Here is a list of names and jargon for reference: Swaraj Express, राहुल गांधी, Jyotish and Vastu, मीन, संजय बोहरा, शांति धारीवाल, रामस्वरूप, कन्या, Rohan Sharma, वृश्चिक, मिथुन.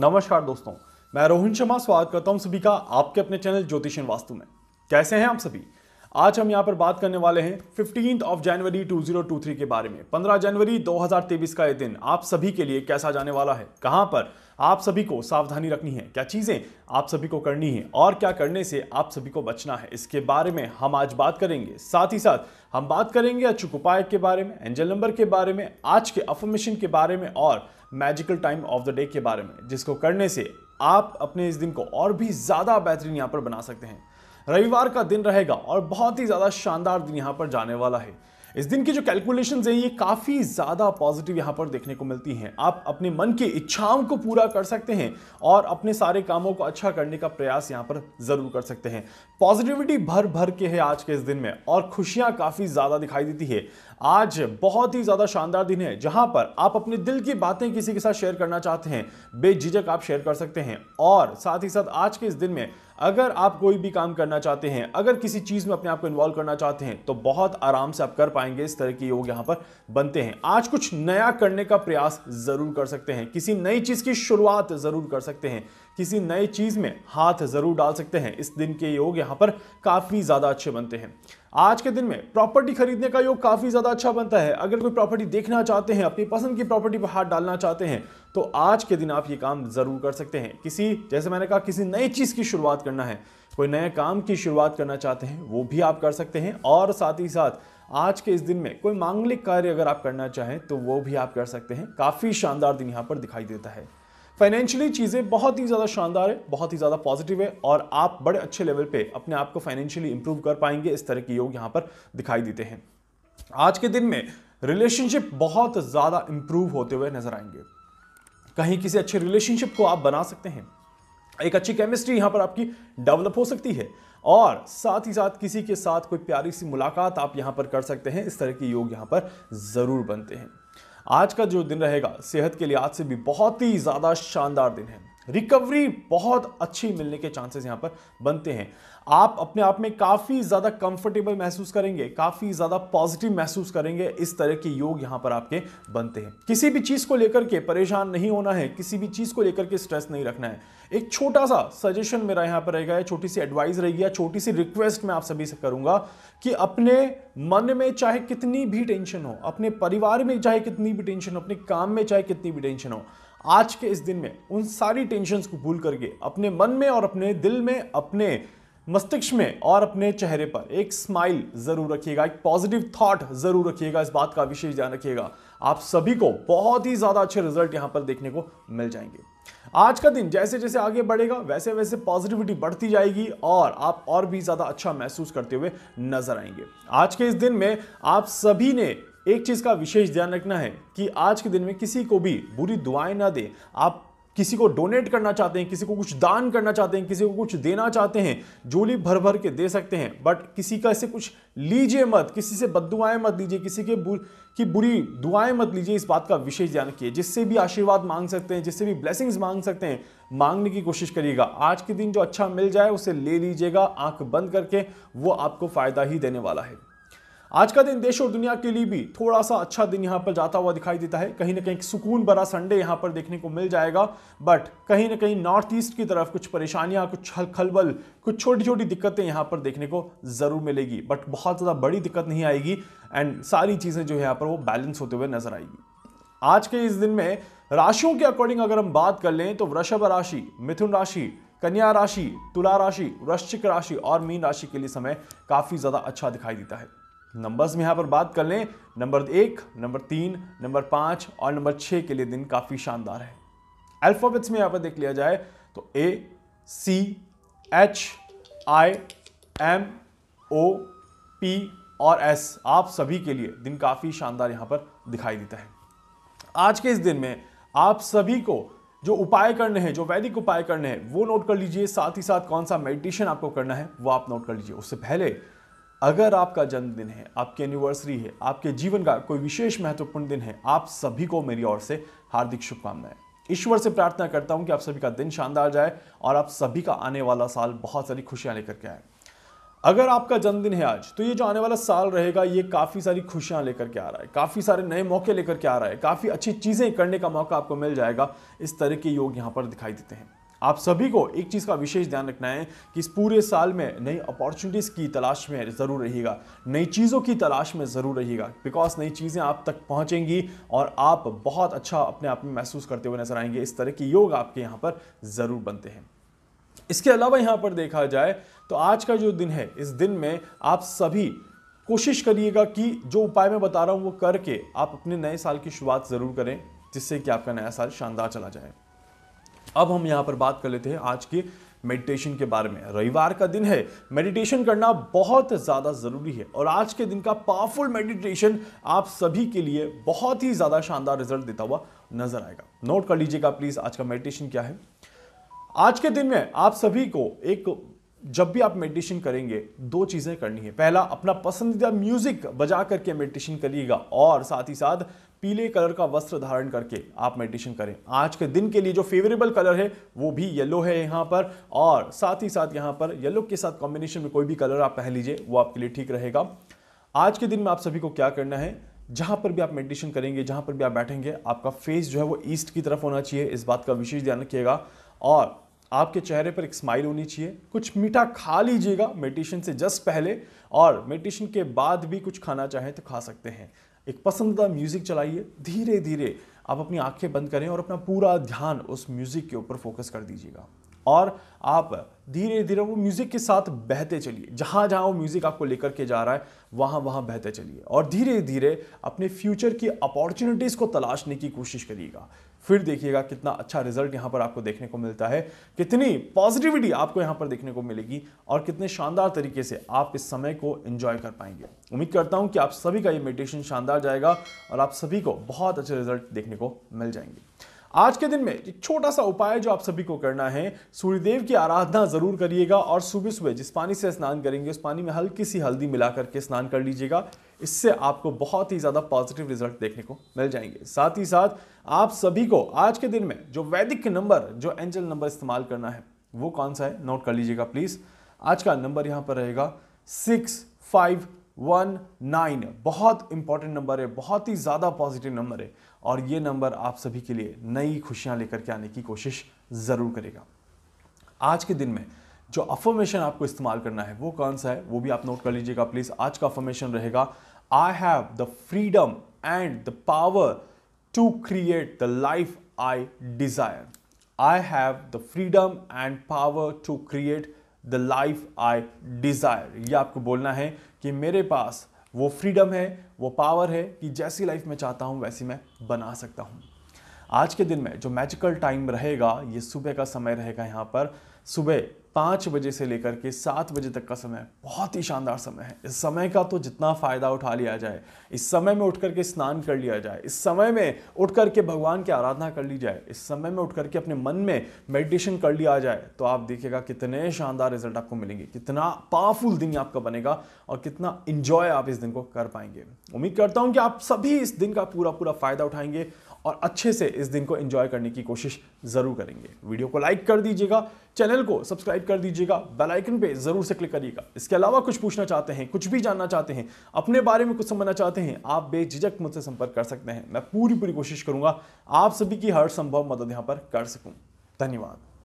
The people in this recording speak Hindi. नमस्कार दोस्तों, मैं रोहन शर्मा स्वागत करता हूं सभी का आपके अपने चैनल ज्योतिष एंड वास्तु में। कैसे हैं आप सभी? आज हम यहां पर बात करने वाले हैं 15 जनवरी 2023 के बारे में। 15 जनवरी 2023 का ये दिन आप सभी के लिए कैसा जाने वाला है, कहां पर आप सभी को सावधानी रखनी है, क्या चीज़ें आप सभी को करनी है और क्या करने से आप सभी को बचना है, इसके बारे में हम आज बात करेंगे। साथ ही साथ हम बात करेंगे अचूक उपाय के बारे में, एंजल नंबर के बारे में, आज के अफर्मेशन के बारे में और magical time of the day के बारे में, जिसको करने से आप अपने इस दिन को और भी ज़्यादा बेहतरीन यहाँ पर बना सकते हैं। रविवार का दिन रहेगा और बहुत ही ज़्यादा शानदार दिन यहाँ पर जाने वाला है। इस दिन की जो कैलकुलेशंस हैं ये काफ़ी ज़्यादा पॉजिटिव यहाँ पर देखने को मिलती हैं। आप अपने मन की इच्छाओं को पूरा कर सकते हैं और अपने सारे कामों को अच्छा करने का प्रयास यहाँ पर ज़रूर कर सकते हैं। पॉजिटिविटी भर भर के है आज के इस दिन में और खुशियाँ काफ़ी ज़्यादा दिखाई देती है। आज बहुत ही ज़्यादा शानदार दिन है जहाँ पर आप अपने दिल की बातें किसी के साथ शेयर करना चाहते हैं, बेझिझक आप शेयर कर सकते हैं। और साथ ही साथ आज के इस दिन में अगर आप कोई भी काम करना चाहते हैं, अगर किसी चीज़ में अपने आप को इन्वॉल्व करना चाहते हैं तो बहुत आराम से आप कर पाएंगे। इस तरह के योग यहाँ पर बनते हैं। आज कुछ नया करने का प्रयास ज़रूर कर सकते हैं, किसी नई चीज़ की शुरुआत ज़रूर कर सकते हैं, किसी नई चीज़ में हाथ ज़रूर डाल सकते हैं। इस दिन के योग यहाँ पर काफ़ी ज़्यादा अच्छे बनते हैं। आज के दिन में प्रॉपर्टी खरीदने का योग काफ़ी ज़्यादा अच्छा बनता है। अगर कोई प्रॉपर्टी देखना चाहते हैं, अपनी पसंद की प्रॉपर्टी पर हाथ डालना चाहते हैं तो आज के दिन आप ये काम ज़रूर कर सकते हैं। किसी, जैसे मैंने कहा, किसी नई चीज़ की शुरुआत करना है, कोई नए काम की शुरुआत करना चाहते हैं वो भी आप कर सकते हैं। और साथ ही साथ आज के इस दिन में कोई मांगलिक कार्य अगर आप करना चाहें तो वो भी आप कर सकते हैं। काफ़ी शानदार दिन यहाँ पर दिखाई देता है। फाइनेंशियली चीज़ें बहुत ही ज़्यादा शानदार है, बहुत ही ज़्यादा पॉजिटिव है और आप बड़े अच्छे लेवल पे अपने आप को फाइनेंशियली इंप्रूव कर पाएंगे। इस तरह के योग यहाँ पर दिखाई देते हैं। आज के दिन में रिलेशनशिप बहुत ज़्यादा इंप्रूव होते हुए नजर आएंगे। कहीं किसी अच्छे रिलेशनशिप को आप बना सकते हैं, एक अच्छी केमिस्ट्री यहाँ पर आपकी डेवलप हो सकती है और साथ ही साथ किसी के साथ कोई प्यारी सी मुलाकात आप यहाँ पर कर सकते हैं। इस तरह के योग यहाँ पर ज़रूर बनते हैं। आज का जो दिन रहेगा सेहत के लिए आज से भी बहुत ही ज़्यादा शानदार दिन है। रिकवरी बहुत अच्छी मिलने के चांसेस यहाँ पर बनते हैं। आप अपने आप में काफ़ी ज़्यादा कंफर्टेबल महसूस करेंगे, काफ़ी ज़्यादा पॉजिटिव महसूस करेंगे। इस तरह के योग यहाँ पर आपके बनते हैं। किसी भी चीज़ को लेकर के परेशान नहीं होना है, किसी भी चीज़ को लेकर के स्ट्रेस नहीं रखना है। एक छोटा सा सजेशन मेरा यहाँ पर रहेगा, छोटी सी एडवाइस रहेगी या छोटी सी रिक्वेस्ट मैं आप सभी से करूँगा कि अपने मन में चाहे कितनी भी टेंशन हो, अपने परिवार में चाहे कितनी भी टेंशन हो, अपने काम में चाहे कितनी भी टेंशन हो, आज के इस दिन में उन सारी टेंशन्स को भूल करके अपने मन में और अपने दिल में, अपने मस्तिष्क में और अपने चेहरे पर एक स्माइल ज़रूर रखिएगा, एक पॉजिटिव थॉट ज़रूर रखिएगा। इस बात का विशेष ध्यान रखिएगा। आप सभी को बहुत ही ज़्यादा अच्छे रिजल्ट यहाँ पर देखने को मिल जाएंगे। आज का दिन जैसे जैसे आगे बढ़ेगा वैसे वैसे पॉजिटिविटी बढ़ती जाएगी और आप और भी ज़्यादा अच्छा महसूस करते हुए नजर आएंगे। आज के इस दिन में आप सभी ने एक चीज़ का विशेष ध्यान रखना है कि आज के दिन में किसी को भी बुरी दुआएं ना दें। आप किसी को डोनेट करना चाहते हैं, किसी को कुछ दान करना चाहते हैं, किसी को कुछ देना चाहते हैं, झोली भर भर के दे सकते हैं, बट किसी का ऐसे कुछ लीजिए मत, किसी से बददुआएं मत लीजिए, किसी के बुरी दुआएं मत लीजिए। इस बात का विशेष ध्यान रखिए। जिससे भी आशीर्वाद मांग सकते हैं, जिससे भी ब्लेसिंग्स मांग सकते हैं, मांगने की कोशिश करिएगा। आज के दिन जो अच्छा मिल जाए उसे ले लीजिएगा, आंख बंद करके, वो आपको फ़ायदा ही देने वाला है। आज का दिन देश और दुनिया के लिए भी थोड़ा सा अच्छा दिन यहाँ पर जाता हुआ दिखाई देता है। कहीं ना कहीं सुकून भरा संडे यहाँ पर देखने को मिल जाएगा, बट कहीं ना कहीं नॉर्थ ईस्ट की तरफ कुछ परेशानियाँ, कुछ खलबल, कुछ छोटी छोटी दिक्कतें यहाँ पर देखने को ज़रूर मिलेगी, बट बहुत ज़्यादा बड़ी दिक्कत नहीं आएगी एंड सारी चीज़ें जो है यहाँ पर वो बैलेंस होते हुए नजर आएगी। आज के इस दिन में राशियों के अकॉर्डिंग अगर हम बात कर लें तो वृषभ राशि, मिथुन राशि, कन्या राशि, तुला राशि, वृश्चिक राशि और मीन राशि के लिए समय काफ़ी ज़्यादा अच्छा दिखाई देता है। नंबर्स में यहाँ पर बात कर लें, नंबर 1, नंबर 3, नंबर 5 और नंबर 6 के लिए दिन काफ़ी शानदार है। अल्फ़ाबेट्स में यहाँ पर देख लिया जाए तो A, C, H, I, M, O, P और S आप सभी के लिए दिन काफ़ी शानदार यहाँ पर दिखाई देता है। आज के इस दिन में आप सभी को जो उपाय करने हैं, जो वैदिक उपाय करने हैं वो नोट कर लीजिए। साथ ही साथ कौन सा मेडिटेशन आपको करना है वो आप नोट कर लीजिए। उससे पहले अगर आपका जन्मदिन है, आपकी एनिवर्सरी है, आपके जीवन का कोई विशेष महत्वपूर्ण दिन है, आप सभी को मेरी ओर से हार्दिक शुभकामनाएं। ईश्वर से प्रार्थना करता हूं कि आप सभी का दिन शानदार जाए और आप सभी का आने वाला साल बहुत सारी खुशियां लेकर के आए। अगर आपका जन्मदिन है आज, तो ये जो आने वाला साल रहेगा ये काफ़ी सारी खुशियाँ लेकर के आ रहा है, काफ़ी सारे नए मौके लेकर के आ रहा है, काफ़ी अच्छी चीज़ें करने का मौका आपको मिल जाएगा। इस तरह के योग यहाँ पर दिखाई देते हैं। आप सभी को एक चीज़ का विशेष ध्यान रखना है कि इस पूरे साल में नई अपॉर्चुनिटीज़ की तलाश में ज़रूर रहिएगा, नई चीज़ों की तलाश में ज़रूर रहिएगा, बिकॉज नई चीज़ें आप तक पहुंचेंगी और आप बहुत अच्छा अपने आप में महसूस करते हुए नजर आएंगे। इस तरह के योग आपके यहाँ पर ज़रूर बनते हैं। इसके अलावा यहाँ पर देखा जाए तो आज का जो दिन है, इस दिन में आप सभी कोशिश करिएगा कि जो उपाय मैं बता रहा हूँ वो करके आप अपने नए साल की शुरुआत ज़रूर करें, जिससे कि आपका नया साल शानदार चला जाए। अब हम यहाँ पर बात कर लेते हैं आज के मेडिटेशन के बारे में। रविवार का दिन है, मेडिटेशन करना बहुत ज़्यादा ज़रूरी है और आज के दिन का पावरफुल मेडिटेशन आप सभी के लिए बहुत ही ज़्यादा शानदार रिजल्ट देता हुआ नजर आएगा। नोट कर लीजिएगा प्लीज़ आज का मेडिटेशन क्या है। आज के दिन में आप सभी को एक, जब भी आप मेडिटेशन करेंगे दो चीज़ें करनी है। पहला, अपना पसंदीदा म्यूजिक बजा करके मेडिटेशन करिएगा और साथ ही साथ पीले कलर का वस्त्र धारण करके आप मेडिटेशन करें। आज के दिन के लिए जो फेवरेबल कलर है वो भी येलो है यहाँ पर, और साथ ही साथ यहाँ पर येलो के साथ कॉम्बिनेशन में कोई भी कलर आप पहन लीजिए, वो आपके लिए ठीक रहेगा। आज के दिन में आप सभी को क्या करना है, जहाँ पर भी आप मेडिटेशन करेंगे, जहाँ पर भी आप बैठेंगे, आपका फेस जो है वो ईस्ट की तरफ होना चाहिए, इस बात का विशेष ध्यान रखिएगा। और आपके चेहरे पर एक स्माइल होनी चाहिए। कुछ मीठा खा लीजिएगा मेडिटेशन से जस्ट पहले, और मेडिटेशन के बाद भी कुछ खाना चाहें तो खा सकते हैं। एक पसंदीदा म्यूज़िक चलाइए, धीरे धीरे आप अपनी आंखें बंद करें और अपना पूरा ध्यान उस म्यूज़िक के ऊपर फोकस कर दीजिएगा और आप धीरे धीरे वो म्यूज़िक के साथ बहते चलिए। जहाँ जहाँ वो म्यूज़िक आपको लेकर के जा रहा है वहाँ वहाँ बहते चलिए और धीरे धीरे अपने फ्यूचर की अपॉर्चुनिटीज़ को तलाशने की कोशिश करिएगा। फिर देखिएगा कितना अच्छा रिजल्ट यहाँ पर आपको देखने को मिलता है, कितनी पॉजिटिविटी आपको यहाँ पर देखने को मिलेगी और कितने शानदार तरीके से आप इस समय को एंजॉय कर पाएंगे। उम्मीद करता हूँ कि आप सभी का ये मेडिटेशन शानदार जाएगा और आप सभी को बहुत अच्छे रिजल्ट देखने को मिल जाएंगे। आज के दिन में एक छोटा सा उपाय जो आप सभी को करना है, सूर्यदेव की आराधना ज़रूर करिएगा और सुबह सुबह जिस पानी से स्नान करेंगे उस पानी में हल्की सी हल्दी मिला करके स्नान कर लीजिएगा। इससे आपको बहुत ही ज़्यादा पॉजिटिव रिजल्ट देखने को मिल जाएंगे। साथ ही साथ आप सभी को आज के दिन में जो वैदिक नंबर, जो एंजल नंबर इस्तेमाल करना है वो कौन सा है, नोट कर लीजिएगा प्लीज़। आज का नंबर यहाँ पर रहेगा 6, 5, 1, 9। बहुत इंपॉर्टेंट नंबर है, बहुत ही ज़्यादा पॉजिटिव नंबर है और ये नंबर आप सभी के लिए नई खुशियां लेकर के आने की कोशिश ज़रूर करेगा। आज के दिन में जो अफर्मेशन आपको इस्तेमाल करना है वो कौन सा है, वो भी आप नोट कर लीजिएगा प्लीज़। आज का अफर्मेशन रहेगा, I have the freedom and the power to create the life I desire. I have the freedom and power to create the life I desire. ये आपको बोलना है कि मेरे पास वो फ्रीडम है, वो पावर है कि जैसी लाइफ मैं चाहता हूँ वैसी मैं बना सकता हूँ। आज के दिन में जो मैजिकल टाइम रहेगा ये सुबह का समय रहेगा। यहाँ पर सुबह 5 बजे से लेकर के 7 बजे तक का समय बहुत ही शानदार समय है। इस समय का तो जितना फ़ायदा उठा लिया जाए, इस समय में उठ करके स्नान कर लिया जाए, इस समय में उठ करके भगवान की आराधना कर ली जाए, इस समय में उठ करके अपने मन में मेडिटेशन कर लिया जाए, तो आप देखिएगा कितने शानदार रिजल्ट आपको मिलेंगे, कितना पावरफुल दिन आपका बनेगा और कितना इन्जॉय आप इस दिन को कर पाएंगे। उम्मीद करता हूँ कि आप सभी इस दिन का पूरा पूरा फ़ायदा उठाएंगे और अच्छे से इस दिन को एंजॉय करने की कोशिश ज़रूर करेंगे। वीडियो को लाइक कर दीजिएगा, चैनल को सब्सक्राइब कर दीजिएगा, बेल आइकन पे ज़रूर से क्लिक करिएगा। इसके अलावा कुछ पूछना चाहते हैं, कुछ भी जानना चाहते हैं, अपने बारे में कुछ समझना चाहते हैं, आप बेझिझक मुझसे संपर्क कर सकते हैं। मैं पूरी कोशिश करूँगा आप सभी की हर संभव मदद यहाँ पर कर सकूँ। धन्यवाद।